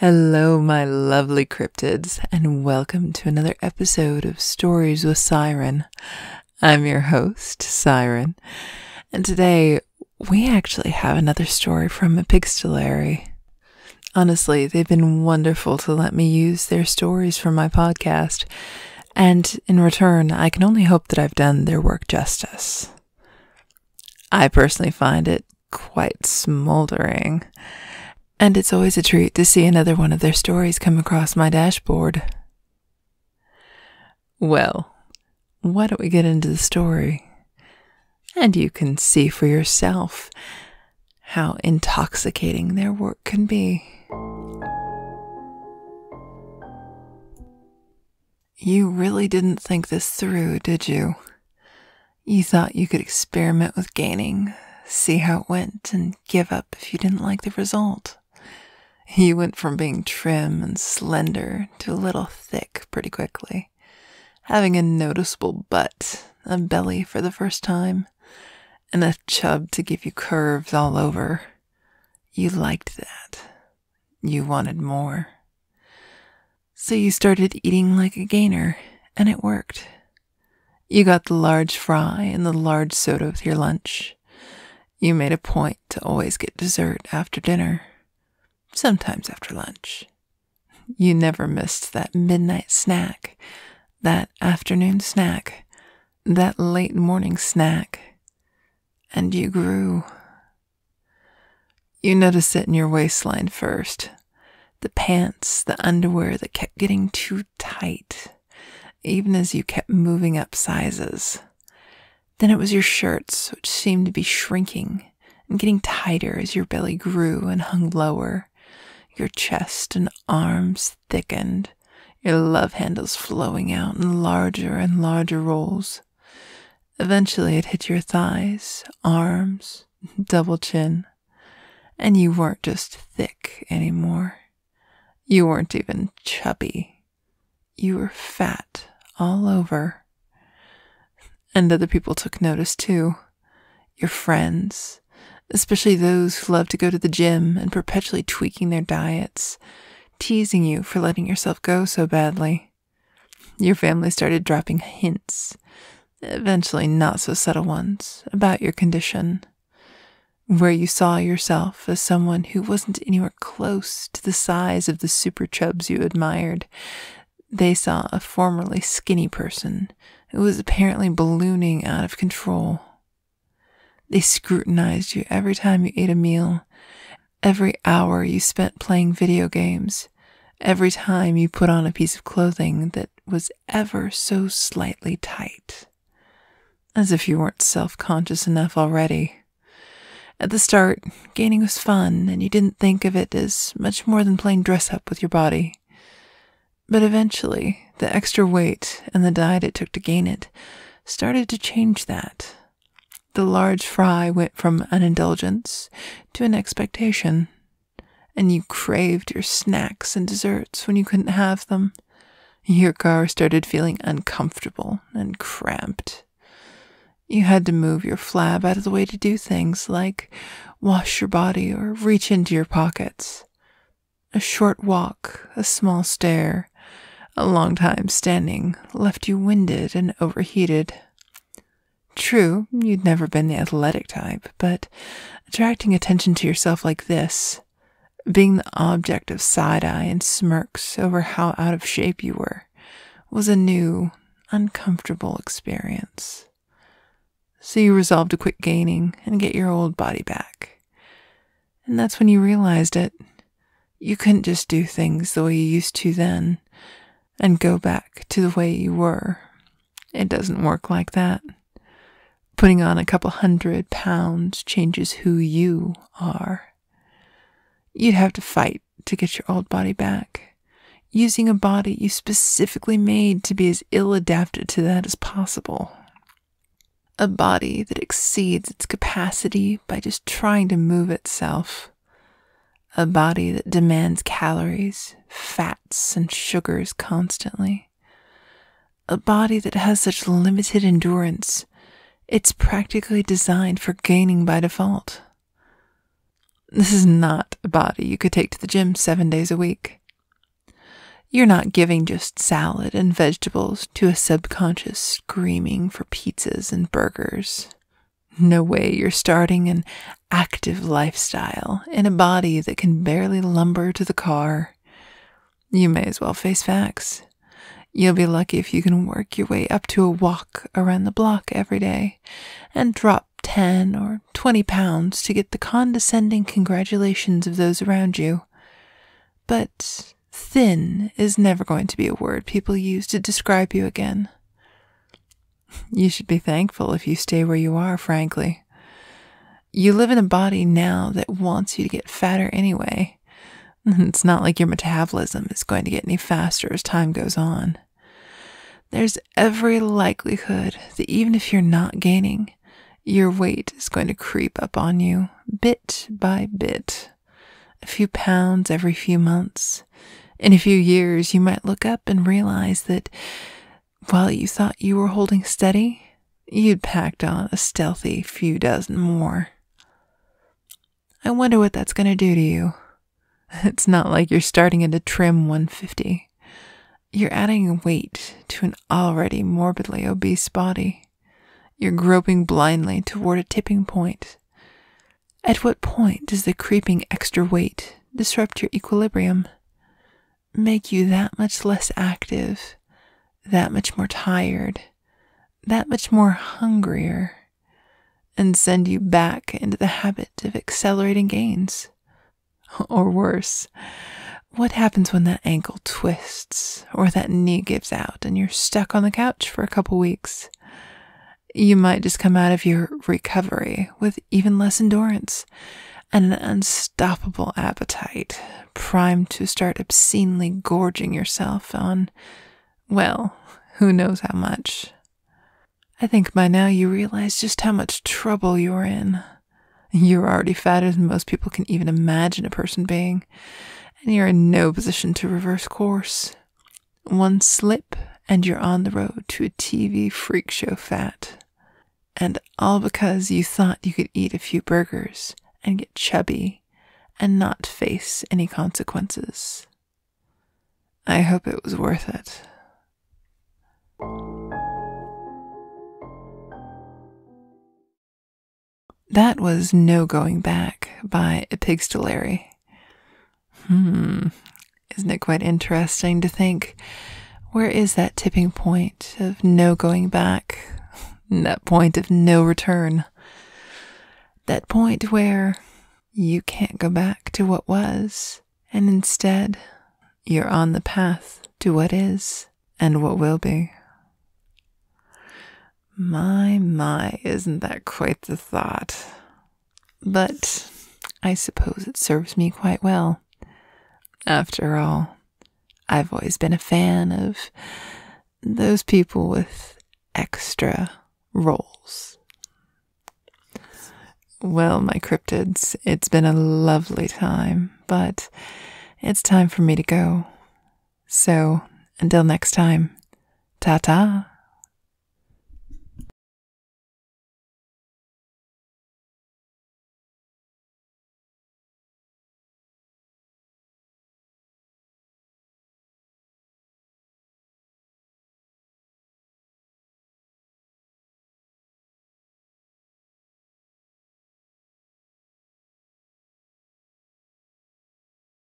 Hello, my lovely cryptids, and welcome to another episode of Stories with Siren. I'm your host, Siren, and today we actually have another story from Epistolary. Honestly, they've been wonderful to let me use their stories for my podcast, and in return, I can only hope that I've done their work justice. I personally find it quite smoldering. And it's always a treat to see another one of their stories come across my dashboard. Well, why don't we get into the story? And you can see for yourself how intoxicating their work can be. You really didn't think this through, did you? You thought you could experiment with gaining, see how it went, and give up if you didn't like the result. You went from being trim and slender to a little thick pretty quickly, having a noticeable butt, a belly for the first time, and a chub to give you curves all over. You liked that. You wanted more. So you started eating like a gainer, and it worked. You got the large fry and the large soda with your lunch. You made a point to always get dessert after dinner. Sometimes after lunch. You never missed that midnight snack, that afternoon snack, that late morning snack. And you grew. You noticed it in your waistline first. The pants, the underwear that kept getting too tight, even as you kept moving up sizes. Then it was your shirts, which seemed to be shrinking and getting tighter as your belly grew and hung lower. Your chest and arms thickened, your love handles flowing out in larger and larger rolls. Eventually it hit your thighs, arms, double chin, and you weren't just thick anymore. You weren't even chubby. You were fat all over. And other people took notice too. Your friends, especially those who love to go to the gym and perpetually tweaking their diets, teasing you for letting yourself go so badly. Your family started dropping hints, eventually not so subtle ones, about your condition, where you saw yourself as someone who wasn't anywhere close to the size of the super chubs you admired. They saw a formerly skinny person who was apparently ballooning out of control. They scrutinized you every time you ate a meal, every hour you spent playing video games, every time you put on a piece of clothing that was ever so slightly tight, as if you weren't self-conscious enough already. At the start, gaining was fun, and you didn't think of it as much more than playing dress-up with your body. But eventually, the extra weight and the diet it took to gain it started to change that. The large fry went from an indulgence to an expectation, and you craved your snacks and desserts when you couldn't have them. Your car started feeling uncomfortable and cramped. You had to move your flab out of the way to do things like wash your body or reach into your pockets. A short walk, a small stair, a long time standing left you winded and overheated. True, you'd never been the athletic type, but attracting attention to yourself like this, being the object of side-eye and smirks over how out of shape you were, was a new, uncomfortable experience. So you resolved to quit gaining and get your old body back. And that's when you realized it. You couldn't just do things the way you used to then and go back to the way you were. It doesn't work like that. Putting on a couple 100 pounds changes who you are. You'd have to fight to get your old body back, using a body you specifically made to be as ill-adapted to that as possible. A body that exceeds its capacity by just trying to move itself. A body that demands calories, fats, and sugars constantly. A body that has such limited endurance. It's practically designed for gaining by default. This is not a body you could take to the gym 7 days a week. You're not giving just salad and vegetables to a subconscious screaming for pizzas and burgers. No way you're starting an active lifestyle in a body that can barely lumber to the car. You may as well face facts. You'll be lucky if you can work your way up to a walk around the block every day and drop 10 or 20 pounds to get the condescending congratulations of those around you. But thin is never going to be a word people use to describe you again. You should be thankful if you stay where you are, frankly. You live in a body now that wants you to get fatter anyway. It's not like your metabolism is going to get any faster as time goes on. There's every likelihood that even if you're not gaining, your weight is going to creep up on you bit by bit. A few pounds every few months. In a few years, you might look up and realize that while you thought you were holding steady, you'd packed on a stealthy few dozen more. I wonder what that's going to do to you. It's not like you're starting at a trim 150. You're adding weight to an already morbidly obese body. You're groping blindly toward a tipping point. At what point does the creeping extra weight disrupt your equilibrium? Make you that much less active, that much more tired, that much more hungrier, and send you back into the habit of accelerating gains. Or worse, what happens when that ankle twists or that knee gives out and you're stuck on the couch for a couple weeks? You might just come out of your recovery with even less endurance and an unstoppable appetite, primed to start obscenely gorging yourself on, well, who knows how much. I think by now you realize just how much trouble you're in. You're already fatter than most people can even imagine a person being, and you're in no position to reverse course. One slip, and you're on the road to a TV freak show fat. And all because you thought you could eat a few burgers and get chubby and not face any consequences. I hope it was worth it. That was No Going Back by Epistolary. Isn't it quite interesting to think, where is that tipping point of no going back? That point of no return? That point where you can't go back to what was, and instead you're on the path to what is and what will be. My, isn't that quite the thought? But I suppose it serves me quite well. After all, I've always been a fan of those people with extra roles. Well, my cryptids, it's been a lovely time, but it's time for me to go. So, until next time, ta-ta.